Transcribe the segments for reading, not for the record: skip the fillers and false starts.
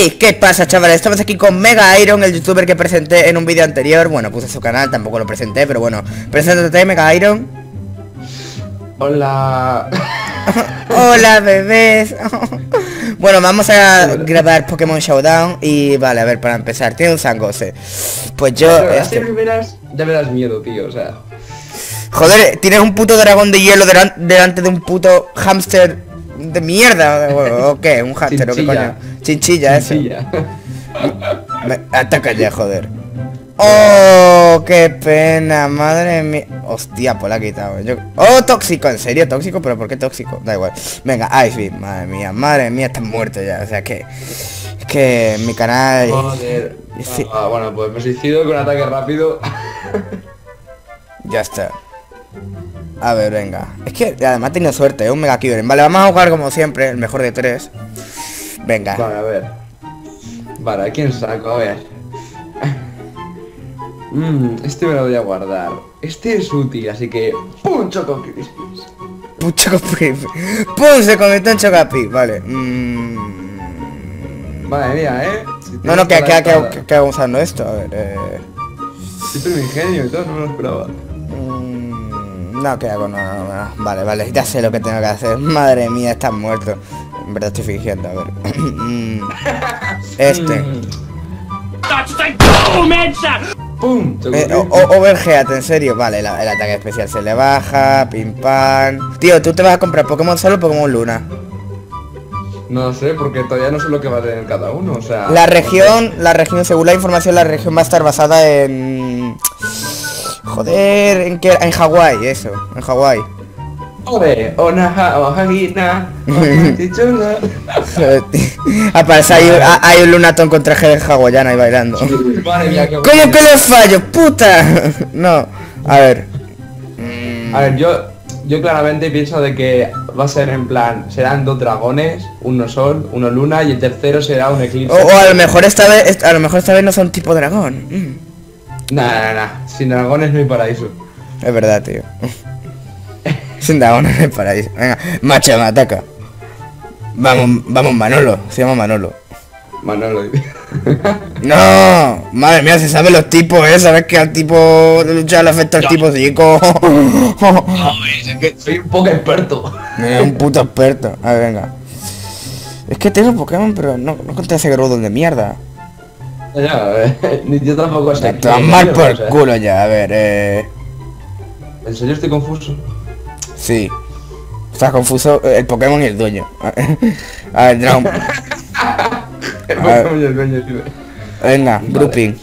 Hey, ¿qué pasa, chavales? Estamos aquí con Mega Ayron, el youtuber que presenté en un vídeo anterior. Bueno, puse su canal, tampoco lo presenté, pero bueno. Preséntate, Mega Ayron. Hola. Hola, bebés. Bueno, vamos a grabar Pokémon Showdown. Y vale, a ver, para empezar, tiene un Zangoose. Pues yo... Ya me das miedo, tío, o sea... Joder, tienes un puto dragón de hielo delante de un puto hámster de mierda, o qué, un hámster, o qué coño. Chinchilla. Me ataca ya, joder. Oh, qué pena, madre mía. Hostia, pues la ha quitado. Oh, tóxico, en serio, tóxico, pero ¿por qué tóxico? Da igual. Venga, Iceberg, madre mía, estás muerto ya. O sea que... Es que mi canal... Joder. Sí. Bueno, pues me suicido con ataque rápido. Ya está. A ver, venga. Es que además tengo suerte, es un Mega Kieron. Vale, vamos a jugar como siempre, el mejor de tres. Venga. Vale, a ver. Vale, ¿a quién saco? A ver. Este me lo voy a guardar. Este es útil, así que... ¡Pum! Choco Crispies. ¡Pum! Choco Crispies. ¡Pum! Se convirtió en Chocapi. Vale. Vale, mira, ¿eh? Si no, que hago usando esto. A ver, Siempre mi ingenio y todo, no me lo esperaba. No, que hago, no. Vale, ya sé lo que tengo que hacer. Madre mía, estás muerto. En verdad estoy fingiendo, a ver. ¡Pum! Overhead, en serio. Vale, el ataque especial se le baja. Pim pam. Tío, ¿tú te vas a comprar Pokémon solo o Pokémon Luna? No sé, porque todavía no sé lo que va a tener cada uno, o sea... La región, según la información, la región va a estar basada en... Joder, ¿en qué? En Hawái, eso, en Hawái. Aparece ahí, hay un lunatón con traje de hawaiana ahí bailando. ¿Cómo que le fallo? ¡Puta! No, a ver. A ver, yo claramente pienso de que va a ser en plan, serán dos dragones, uno sol, uno luna y el tercero será un eclipse. O a lo mejor esta vez no son tipo dragón. Nah, sin dragones no hay paraíso. Es verdad, tío. Sin dragones no hay paraíso. Venga, macho, me ataca. Vamos, Manolo, se llama Manolo. Manolo. No, madre mía, se saben los tipos, sabes que al tipo de lucha le afecta al tipo psíquico. Es que soy un poco experto. Un puto experto. A ver, venga. Es que tengo Pokémon, pero no conté ese grudón de mierda. Yo tampoco sé. Tomar por el culo ya, a ver, ¿En serio estoy confuso? Sí. Estás confuso el Pokémon y el dueño. A ver, Dragon. Venga, vale. Grouping.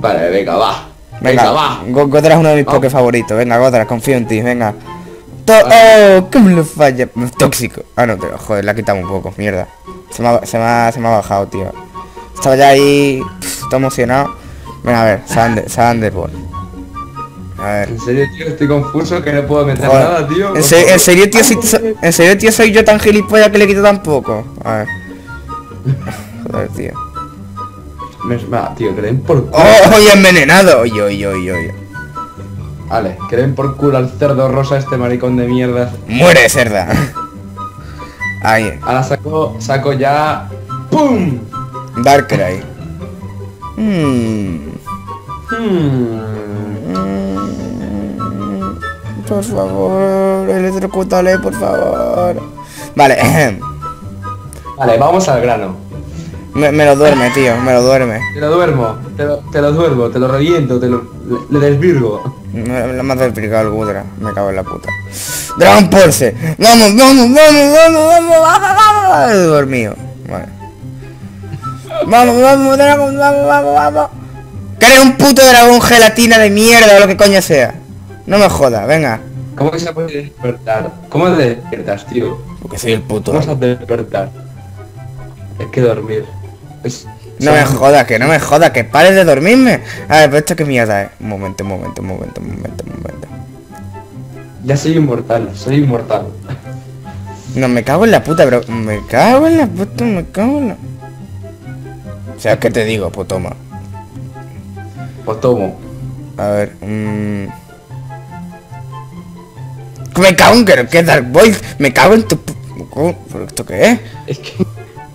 Vale, venga, va. Venga, va. Gotra es uno de mis Poké favoritos. Venga, Gotra, confío en ti, venga. Oh, cómo lo falla. Tóxico. Ah, no, pero joder, la quitamos un poco, mierda. Se me ha bajado, tío. Estaba ya ahí. Estoy emocionado. Venga, a ver, Sanderball. A ver. En serio, tío, estoy confuso que no puedo meter nada, tío. En serio, tío, soy yo tan gilipollas que le quito tan poco. A ver. Joder, tío. Tío, creen por culo. ¡Oh, envenenado! Oye. Vale, creen por culo al cerdo rosa este maricón de mierda. ¡Muere, cerda! Ahí. Ahora saco ya... ¡Pum! Darkrai. Por favor, electrocútale, por favor. Vale. Vale, vamos al grano. Me lo duerme, tío, me lo duerme. Te lo duermo, te lo duermo, te lo reviento, le desvirgo. Me ha desvirgado el Gotra, me cago en la puta. ¡Dragon Pulse! ¡Vamos! Dormido. Vale. ¡Vamos, dragón, vamos! ¡Que eres un puto dragón gelatina de mierda o lo que coño sea! No me jodas, venga. ¿Cómo que se puede despertar? ¿Cómo te despiertas, tío? Porque soy el puto. ¿Cómo se puede despertar? Es que dormir. No me jodas, que pares de dormirme. A ver, pero esto que mierda es. Un momento. Ya soy inmortal. No, me cago en la puta, bro. Me cago en la... O sea, ¿qué te digo, Potoma? Potoma. A ver, Me cago en Dark Boy. Me cago en tu... ¿Esto qué es? Es que...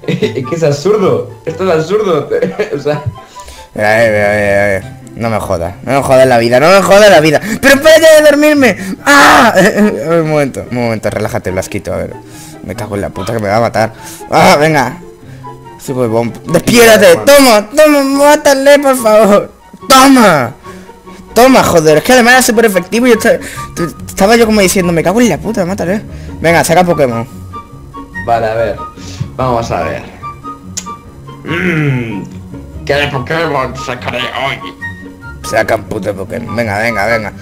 Es que es absurdo. Esto es absurdo. O sea... A ver. No me jodas. No me jodas la vida. ¡Pero espérate de dormirme! ¡Ah! Un momento. Relájate, Blasquito. A ver. Me cago en la puta que me va a matar. ¡Ah, venga! Super bomb. ¡Despiértate! ¡Toma! ¡Toma! ¡Mátale, por favor! ¡Toma! Toma, joder, es que además era súper efectivo y estaba yo como diciendo, me cago en la puta, mátale. Venga, saca Pokémon. Vale, a ver. Vamos a ver. ¿Qué Pokémon sacaré hoy? Saca un puto Pokémon. Venga.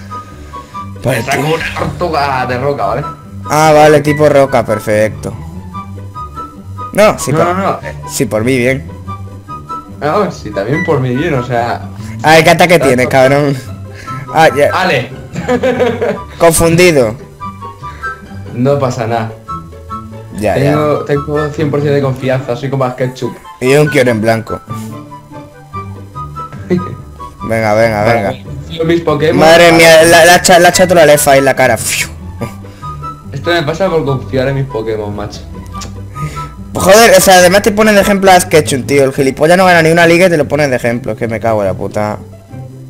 Pues saco una tortuga de roca, ¿vale? Ah, vale, tipo roca, perfecto. No, sí, no. Sí, por mí bien. No, sí, también por mí bien, o sea... A ver, ¿qué ataque tienes, cabrón? Ah, ya. ¡Ale! Confundido. No pasa nada. Tengo 100% de confianza, soy como a Skechun. Y un Kieron en blanco. Venga. Mis Pokémon, madre mía, la ha echado la lefa en la cara. Esto me pasa por confiar en mis Pokémon, macho. Joder, o sea, además te ponen de ejemplo a Skechun, tío. El gilipollas no gana ni una liga y te lo ponen de ejemplo. Es que me cago en la puta.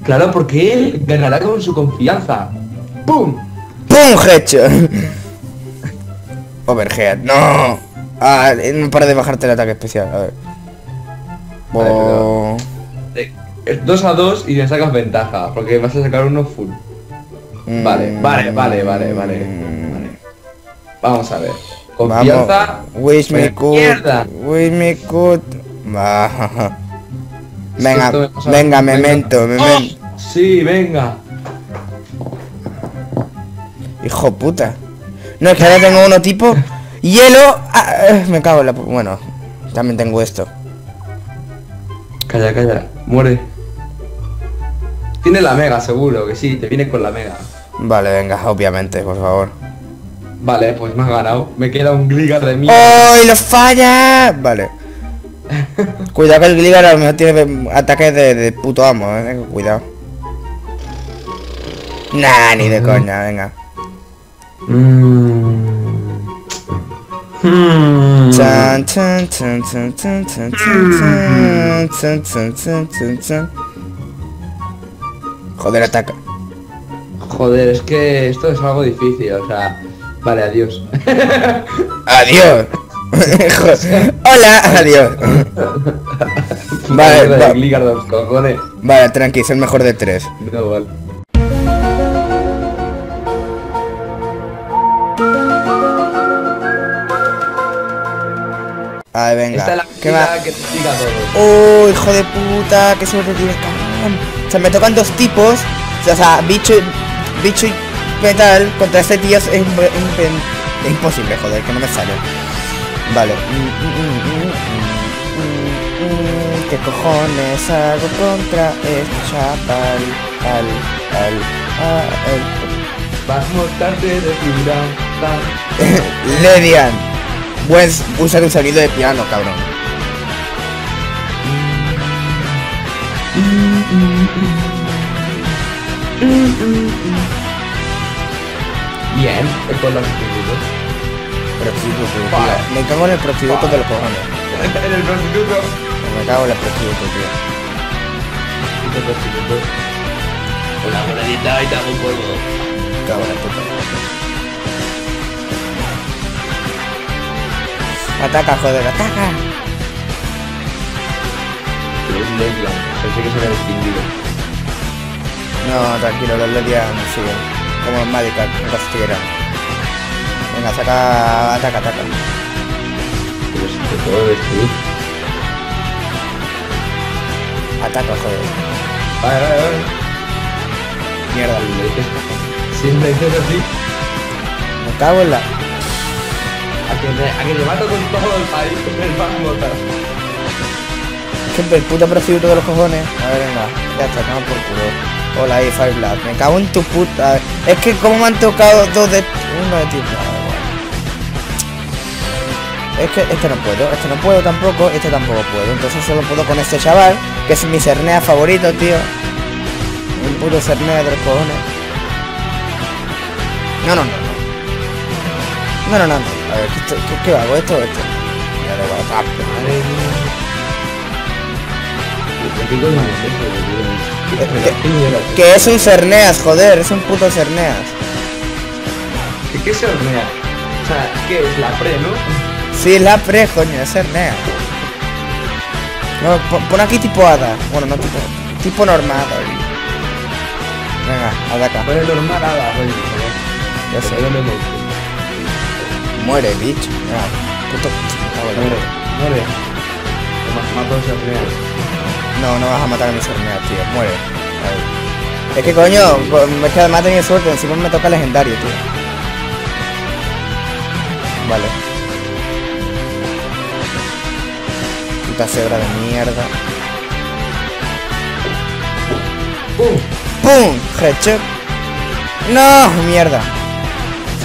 Claro, porque él ganará con su confianza. ¡Pum! ¡Pum, headshot! Overhead, ¡no! Ah, no para de bajarte el ataque especial, a ver. Oh. 2-2 y le sacas ventaja, porque vas a sacar uno full. Vale. Vamos a ver. Confianza. Wish me good. Venga, memento. Sí, venga. Hijo puta. No, es que ahora tengo uno tipo hielo. Me cago en la... Bueno, también tengo esto. Calla. Muere. Tiene la mega, seguro que sí. Te vienes con la mega. Vale, venga, obviamente, por favor. Vale, pues me has ganado. Me queda un Gligar de mierda. ¡Oh, y lo falla! Vale. Cuidado que el Gligar a lo mejor tiene ataques de puto amo, ¿eh? Cuidado. Nah, ni de coña, venga. Joder, ataca. Joder, es que esto es algo difícil, o sea... Vale, adiós. ¡Adiós! ¡Hola! ¡Adiós! Vale, Gligar dos cojones. Vale, tranqui, es el mejor de tres. No, vale. Ay, venga. Esta es la que te explica todo. ¡Oh, hijo de puta! ¡Qué suerte tienes, cabrón! O sea, me tocan dos tipos. O sea, bicho y... metal contra este tío es imposible, joder, que no me sale. Vale. ¿Qué cojones hago contra este chaval? Vamos tarde de figura. Leyland, pues usar un sonido de piano, cabrón. Bien, el con los prostitutos. Prostituto, tío. Me cago en el prostituto de los cojones. En el prostituto. Me cago en el prostituto, tío. Una monedita y te hago un polvo. Me cago en el puto. Ataca, joder, ataca. Pero es Leyland. Pensé que se había distinguido. No, tranquilo, los Leyland no siguen. Como en Magikarp, no castigará. Venga, saca... Ataca. Pero si te puedo destruir. Ataca, joder. Vale. Mierda. Siempre dices así. Me cago en la... A que te mato con todo el país, con el Magmota. Siempre el puto prostituto de los cojones. A ver, venga. Ya está, no por culo. Hola, ahí Fireblood, me cago en tu puta. Es que como me han tocado dos de... Uno de ti. Es que este no puedo, tampoco, este tampoco puedo. Entonces solo puedo con este chaval, que es mi Xernea favorito, tío. Un puro Xernea de los cojones. No. A ver, ¿qué hago? Esto. Que es un Xerneas, joder, es un puto Xerneas. ¿Qué es Xerneas? O sea, ¿qué es la pre, no? Sí, la pre, coño, es Xerneas. No, pon aquí tipo hada. Bueno, no tipo. Tipo normal. Venga, hada acá. Pero normal hada, güey. Ya sé. Muere, bicho. Puto. Muere. Mato a un Xerneas. No, no vas a matar a mi Xerneas, tío. Muere. Es que coño, es que además tenía suerte, encima me toca legendario, tío. Vale. Puta cebra de mierda. ¡Pum! ¡Pum! ¡Headshot! ¡No! ¡Mierda!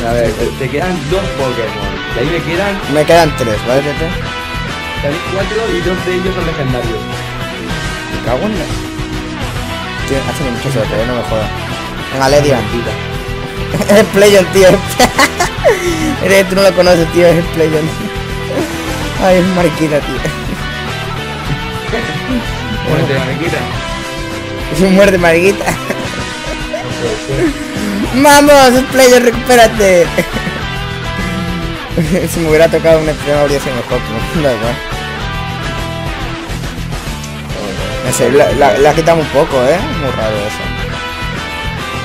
A ver, te quedan dos Pokémon. De ahí me quedan... Me quedan tres, ¿vale, Tete? Tenéis cuatro y dos de ellos son legendarios. Me cago en la... Hace mucho suerte, no me jodas. Venga, Lady Bandita. Es Splayon, tío. Tú no lo conoces, tío, es Splayon. Ay, es mariquita, tío. Muerte de mariquita. Es un muerte mariquita. Vamos, Splayon, recupérate. Si me hubiera tocado un extremo habría sido mejor, pero da igual. La quitamos un poco, ¿eh? Muy raro eso.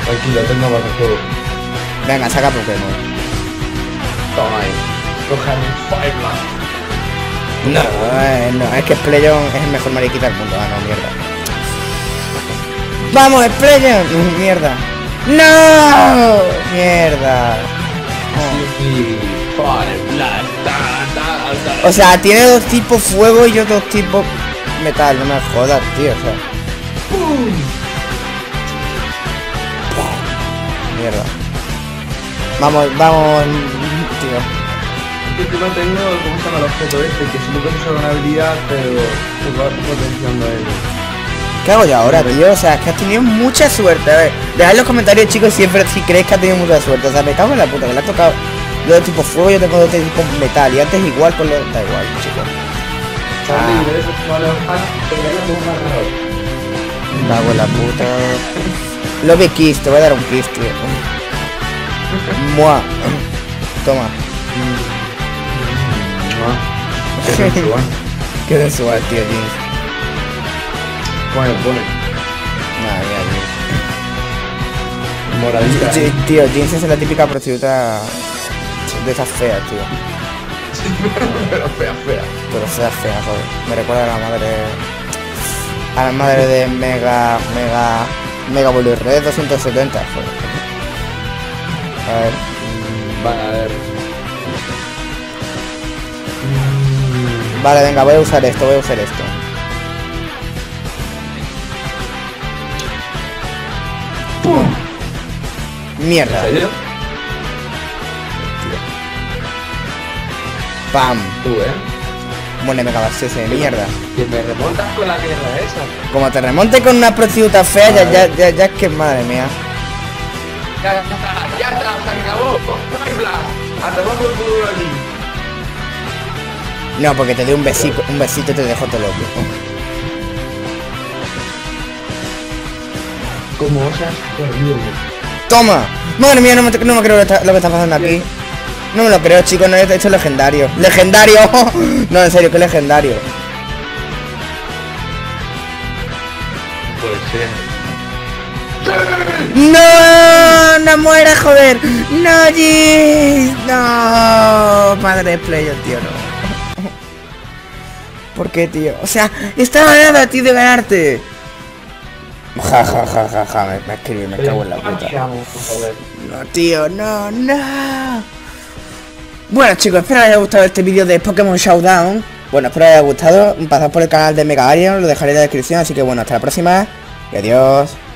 Tranquilo, tengo más el juego. Venga, saca Pokémon. Toma ahí. Cojan Fireblood. No, es que Splayon es el mejor mariquita del mundo. Ah, no, mierda. ¡Vamos, Splayon! ¡Mierda! ¡No! ¡Mierda! Oh. O sea, tiene dos tipos fuego y yo dos tipos... metal, no me jodas, tío, o sea. ¡Pum! Mierda. Vamos, tío. Es que yo no tengo cómo se llama el objeto este, que si no puedes usar una habilidad, pero te vas potenciando él. ¿Qué hago yo ahora, tío? O sea, es que has tenido mucha suerte. A ver, dejad en los comentarios, chicos, siempre si creéis que has tenido mucha suerte. O sea, me cago en la puta, que le ha tocado yo de tipo fuego, yo tengo de tipo metal. Y antes igual con lo... Da igual, chicos. Vago la puta. Lo vi Kiss, te voy a dar un Kiss, tío. Mua. Toma. Qué desual, tío, Jinx. Bueno, pone. Nada, mira, Jinx. Tío, Jinx es la típica prostituta de esas feas, tío. Pero fea, joder. Me recuerda a la madre. A la madre de Mega Bolu Red 270, joder. A ver. Vale, venga, voy a usar esto. ¡Pum! Mierda. ¿En serio? ¡Pam! Tú, Bueno, me cagaste ese de mierda. Que me remontas con la mierda esa. Como te remonte con una prostituta fea, ya es que madre mía. Ya está, se acabó. No, porque te di un besito y te dejo todo loco. Como osas perdido. ¡Toma! Madre mía, no me creo lo que está pasando aquí. No me lo creo, chicos, no he hecho legendario. ¡Legendario! No, en serio, que legendario. Puede ser. ¡No! ¡No muera, joder! ¡No, Ghiz! ¡No! Madre Splayon, tío, no. ¿Por qué, tío? O sea, estaba nada, tío, de ganarte. Ja, me cago en la puta. No, tío, no. Bueno, chicos, espero que os haya gustado este vídeo de Pokémon Showdown. Bueno, espero que os haya gustado. Pasad por el canal de Mega Ayron, lo dejaré en la descripción. Así que bueno, hasta la próxima y adiós.